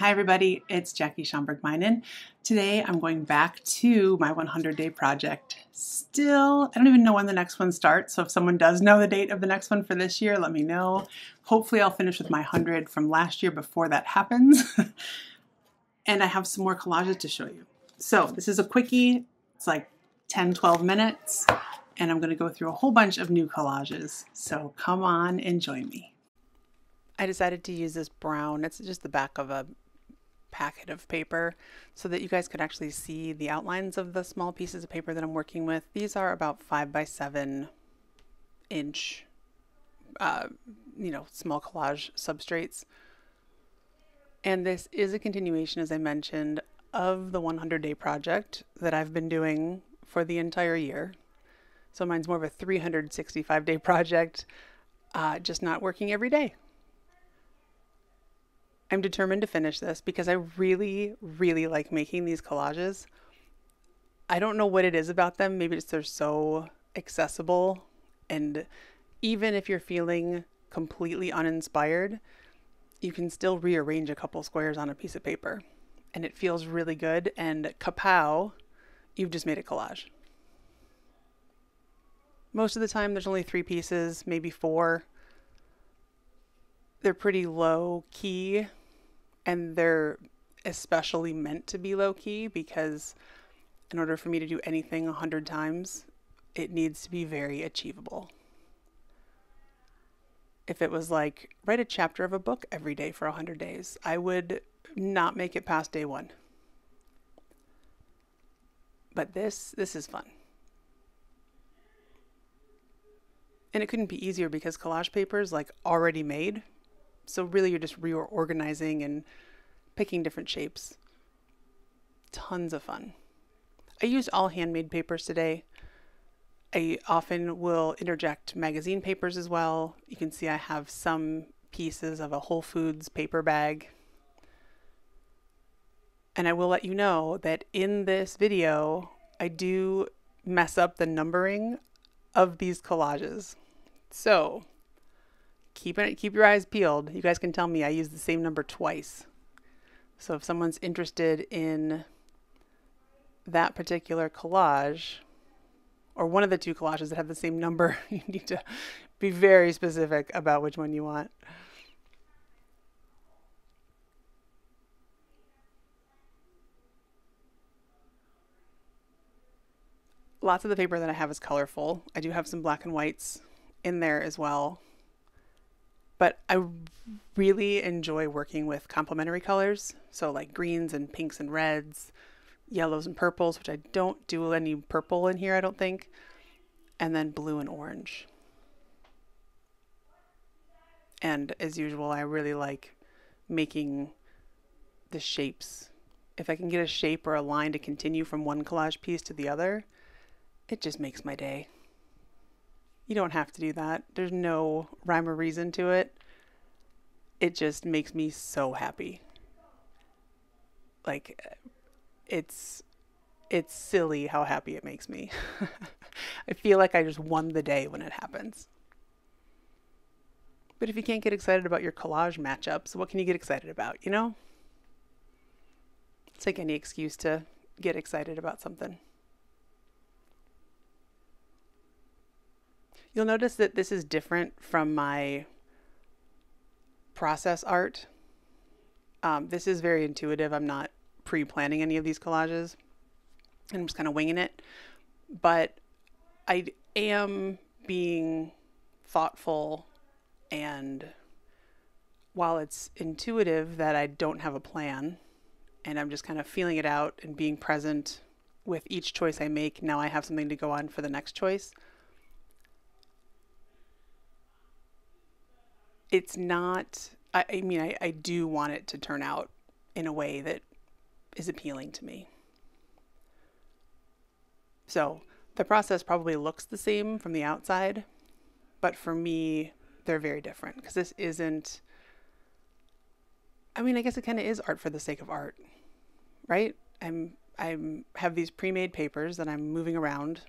Hi everybody, it's Jackie Schomburg-Meinen. Today I'm going back to my 100-day project. Still, I don't even know when the next one starts, so if someone does know the date of the next one for this year, let me know. Hopefully I'll finish with my 100 from last year before that happens. And I have some more collages to show you. So this is a quickie, it's like 10, 12 minutes, and I'm gonna go through a whole bunch of new collages. So come on and join me. I decided to use this brown, it's just the back of a packet of paper so that you guys could actually see the outlines of the small pieces of paper that I'm working with. These are about 5 by 7 inch, small collage substrates. And this is a continuation, as I mentioned, of the 100-day project that I've been doing for the entire year. So mine's more of a 365-day project, just not working every day. I'm determined to finish this because I really, really like making these collages. I don't know what it is about them. Maybe it's they're so accessible, and even if you're feeling completely uninspired, you can still rearrange a couple squares on a piece of paper and it feels really good, and kapow, you've just made a collage. Most of the time there's only 3 pieces, maybe 4. They're pretty low key. And they're especially meant to be low-key because in order for me to do anything 100 times, it needs to be very achievable. If it was like, write a chapter of a book every day for 100 days, I would not make it past day 1. But this is fun. And it couldn't be easier because collage paper is like already made. So really you're just reorganizing and picking different shapes. Tons of fun. I used all handmade papers today. I often will interject magazine papers as well. You can see I have some pieces of a Whole Foods paper bag. And I will let you know that in this video, I do mess up the numbering of these collages. So keep your eyes peeled. You guys can tell me I use the same number twice. So if someone's interested in that particular collage or one of the 2 collages that have the same number, you need to be very specific about which one you want. Lots of the paper that I have is colorful. I do have some black and whites in there as well. But I really enjoy working with complementary colors. So like greens and pinks and reds, yellows and purples, which I don't do any purple in here, I don't think. And then blue and orange. And as usual, I really like making the shapes. If I can get a shape or a line to continue from one collage piece to the other, it just makes my day. You don't have to do that. There's no rhyme or reason to it. It just makes me so happy. Like, it's silly how happy it makes me. I feel like I just won the day when it happens. But if you can't get excited about your collage matchups, what can you get excited about, you know? It's like any excuse to get excited about something. You'll notice that this is different from my process art. This is very intuitive. I'm not pre-planning any of these collages. I'm just kind of winging it. But I am being thoughtful, and while it's intuitive that I don't have a plan and I'm just kind of feeling it out and being present with each choice I make, now I have something to go on for the next choice. It's not, I mean, I do want it to turn out in a way that is appealing to me. So the process probably looks the same from the outside, but for me, they're very different because this isn't, I mean, I guess it kind of is art for the sake of art, right? I have these pre-made papers that I'm moving around,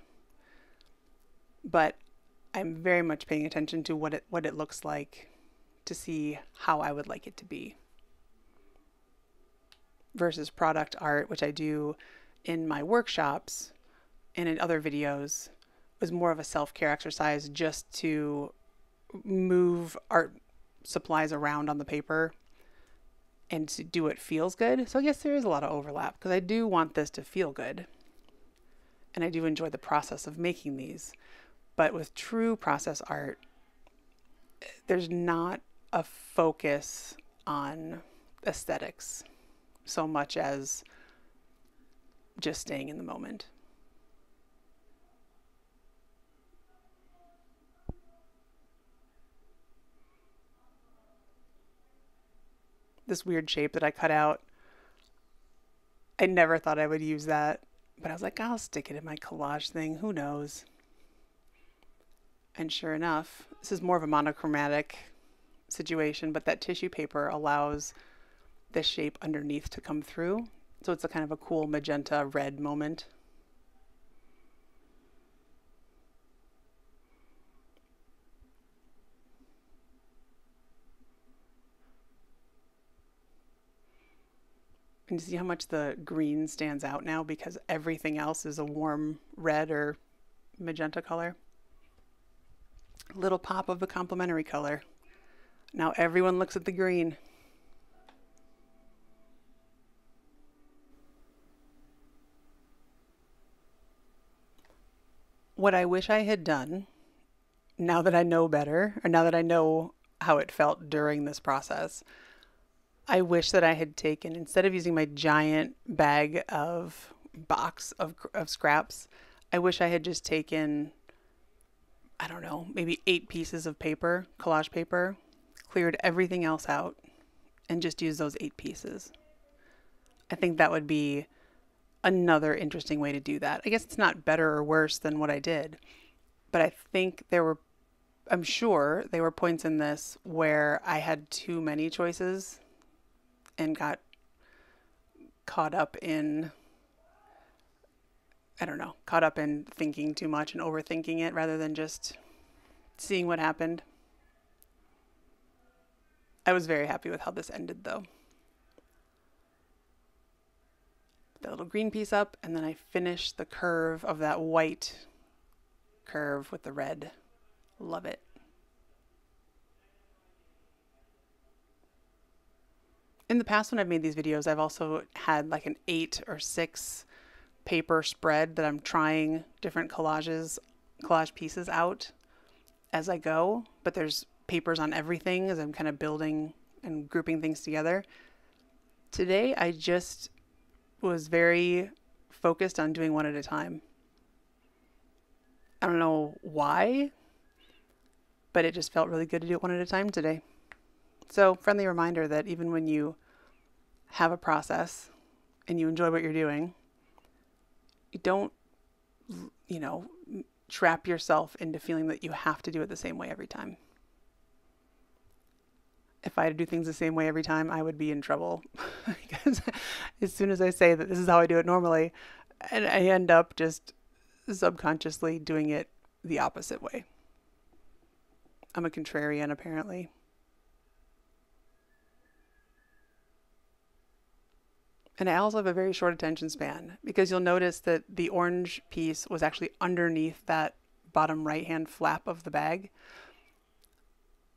but I'm very much paying attention to what it looks like, to see how I would like it to be. versus product art, which I do in my workshops and in other videos, was more of a self-care exercise just to move art supplies around on the paper and to do what feels good. So I guess there is a lot of overlap because I do want this to feel good. And I do enjoy the process of making these. But with true process art, there's not a focus on aesthetics so much as just staying in the moment. This weird shape that I cut out, I never thought I would use that, but I was like, I'll stick it in my collage thing, who knows? And sure enough, this is more of a monochromatic situation, but that tissue paper allows this shape underneath to come through, so it's a kind of a cool magenta red moment. And you see how much the green stands out now because everything else is a warm red or magenta color. A little pop of the complementary color. Now everyone looks at the green. What I wish I had done, now that I know better, or now that I know how it felt during this process, I wish that I had taken, instead of using my giant bag of box of scraps, I wish I had just taken, I don't know, maybe 8 pieces of paper, collage paper, cleared everything else out, and just used those 8 pieces. I think that would be another interesting way to do that. I guess it's not better or worse than what I did, but I think there were, I'm sure there were points in this where I had too many choices and got caught up in, I don't know, caught up in thinking too much and overthinking it rather than just seeing what happened. I was very happy with how this ended though. That little green piece up, and then I finished the curve of that white curve with the red. Love it. In the past when I've made these videos, I've also had like an 8 or 6 paper spread that I'm trying different collage pieces out as I go, but there's papers on everything as I'm kind of building and grouping things together. Today, I just was very focused on doing one at a time. I don't know why, but it just felt really good to do it one at a time today. So, friendly reminder that even when you have a process and you enjoy what you're doing, you don't, you know, trap yourself into feeling that you have to do it the same way every time. If I had to do things the same way every time, I would be in trouble because as soon as I say that this is how I do it normally, and I end up just subconsciously doing it the opposite way. I'm a contrarian, apparently. And I also have a very short attention span because you'll notice that the orange piece was actually underneath that bottom right-hand flap of the bag.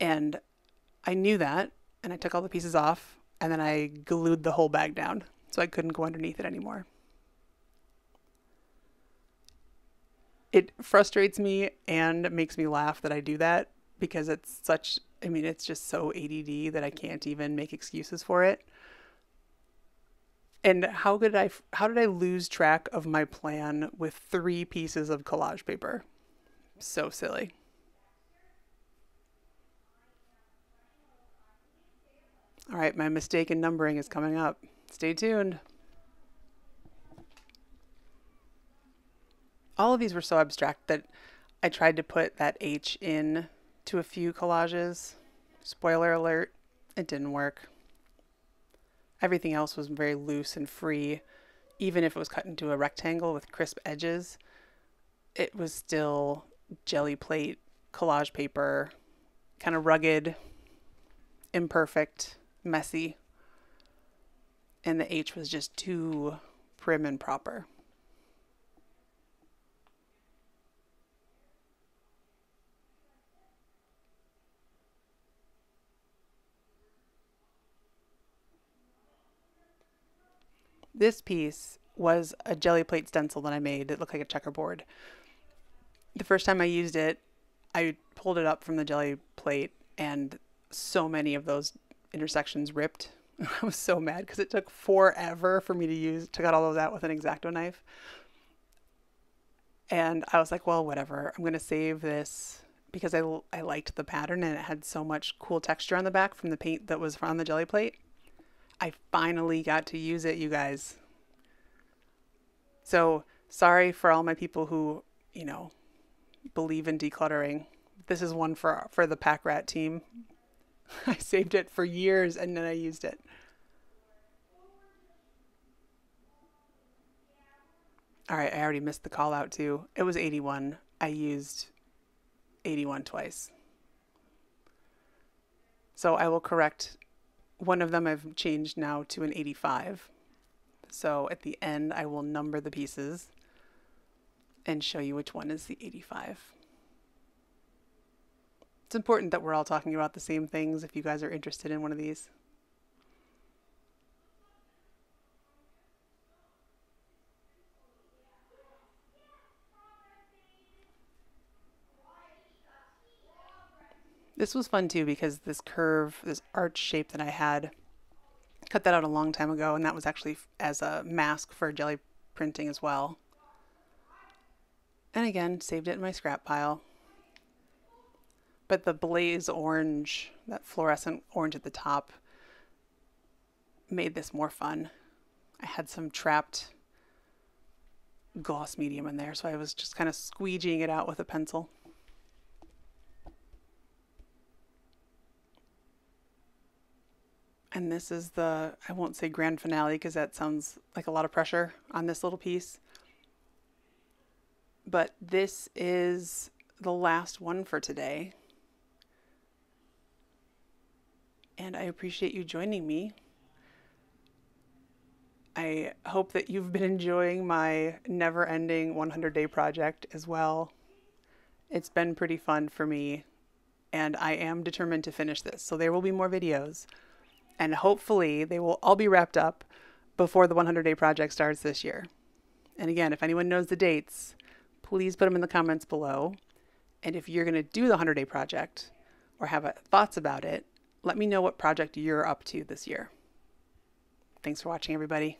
And I knew that, and I took all the pieces off, and then I glued the whole bag down so I couldn't go underneath it anymore. It frustrates me and makes me laugh that I do that because it's such, I mean, it's just so ADD that I can't even make excuses for it. And how did I lose track of my plan with 3 pieces of collage paper? So silly. All right, my mistake in numbering is coming up. Stay tuned. All of these were so abstract that I tried to put that H in to a few collages. Spoiler alert, it didn't work. Everything else was very loose and free. Even if it was cut into a rectangle with crisp edges, it was still jelly plate, collage paper, kind of rugged, imperfect, messy. and the H was just too prim and proper. This piece was a jelly plate stencil that I made that looked like a checkerboard. The first time I used it, I pulled it up from the jelly plate and so many of those intersections ripped. I was so mad because it took forever for me to took out all those out with an X-Acto knife. And I was like, well, whatever, I'm gonna save this because I liked the pattern and it had so much cool texture on the back from the paint that was on the jelly plate. I finally got to use it, you guys. So sorry for all my people who, you know, believe in decluttering. This is one for the Pack Rat team. I saved it for years and then I used it. All right, I already missed the call out too. It was 81. I used 81 twice. So I will correct. One of them I've changed now to an 85. So at the end, I will number the pieces and show you which one is the 85. It's important that we're all talking about the same things if you guys are interested in one of these. This was fun too because this curve, this arch shape that I had, cut that out a long time ago, and that was actually as a mask for jelly printing as well. And again, saved it in my scrap pile. But the blaze orange, that fluorescent orange at the top, made this more fun. I had some trapped gloss medium in there, so I was just kind of squeegeeing it out with a pencil. And this is the, I won't say grand finale because that sounds like a lot of pressure on this little piece. But this is the last one for today. And I appreciate you joining me. I hope that you've been enjoying my never-ending 100-day project as well. It's been pretty fun for me. And I am determined to finish this. So there will be more videos. And hopefully they will all be wrapped up before the 100-day project starts this year. And again, if anyone knows the dates, please put them in the comments below. And if you're going to do the 100-day project or have thoughts about it, let me know what project you're up to this year. Thanks for watching, everybody.